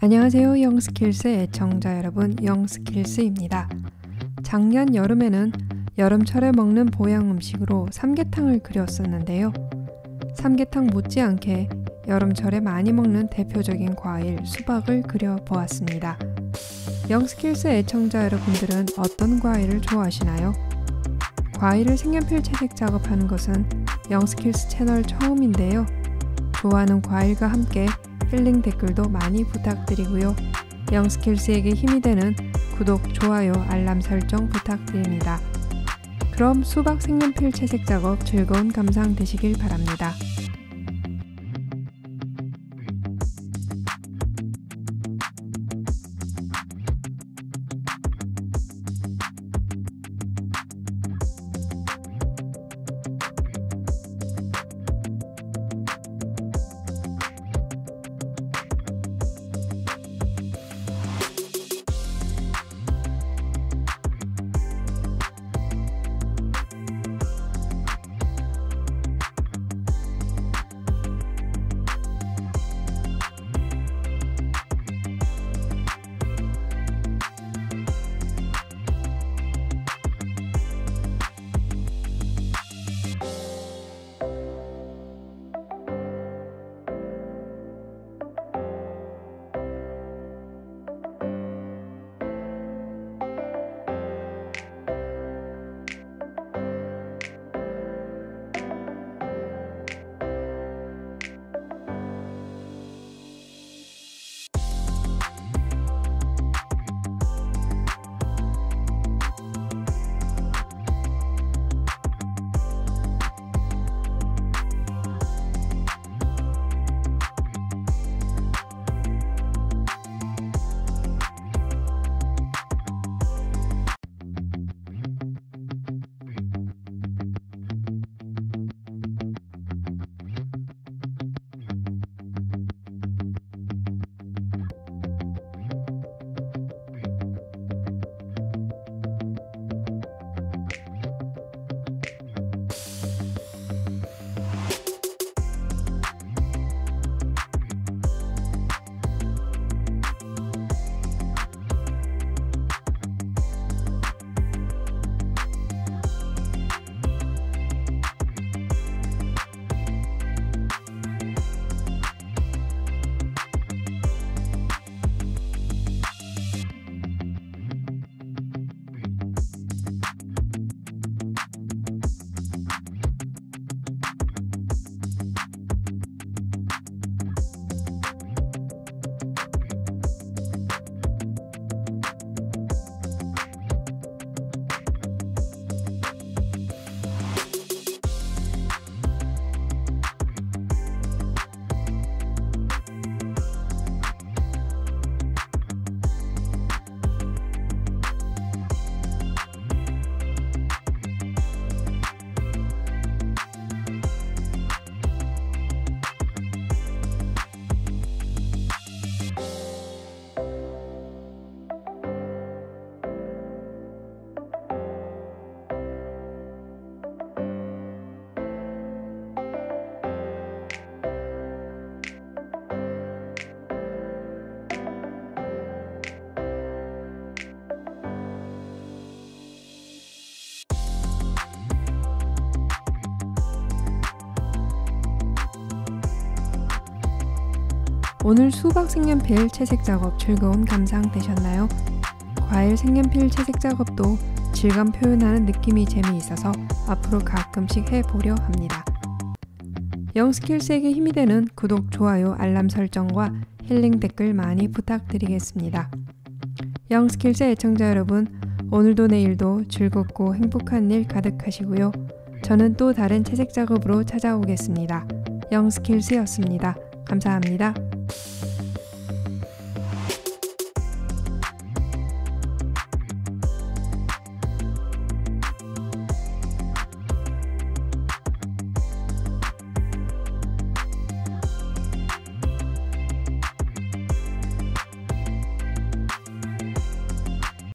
안녕하세요. YoungSkills 애청자 여러분, YoungSkills입니다. 작년 여름에는 여름철에 먹는 보양 음식으로 삼계탕을 그렸었는데요. 삼계탕 못지않게 여름철에 많이 먹는 대표적인 과일 수박을 그려보았습니다. YoungSkills 애청자 여러분들은 어떤 과일을 좋아하시나요? 과일을 색연필 채색 작업하는 것은 YoungSkills 채널 처음인데요. 좋아하는 과일과 함께 힐링 댓글도 많이 부탁드리고요. YoungSkills에게 힘이 되는 구독, 좋아요, 알람 설정 부탁드립니다. 그럼 수박 색연필 채색 작업 즐거운 감상 되시길 바랍니다. 오늘 수박 색연필 채색 작업 즐거운 감상 되셨나요? 과일 색연필 채색 작업도 질감 표현하는 느낌이 재미있어서 앞으로 가끔씩 해보려 합니다. YoungSkills에게 힘이 되는 구독, 좋아요, 알람 설정과 힐링 댓글 많이 부탁드리겠습니다. YoungSkills 애청자 여러분, 오늘도 내일도 즐겁고 행복한 일 가득하시고요. 저는 또 다른 채색 작업으로 찾아오겠습니다. YoungSkills였습니다. 감사합니다.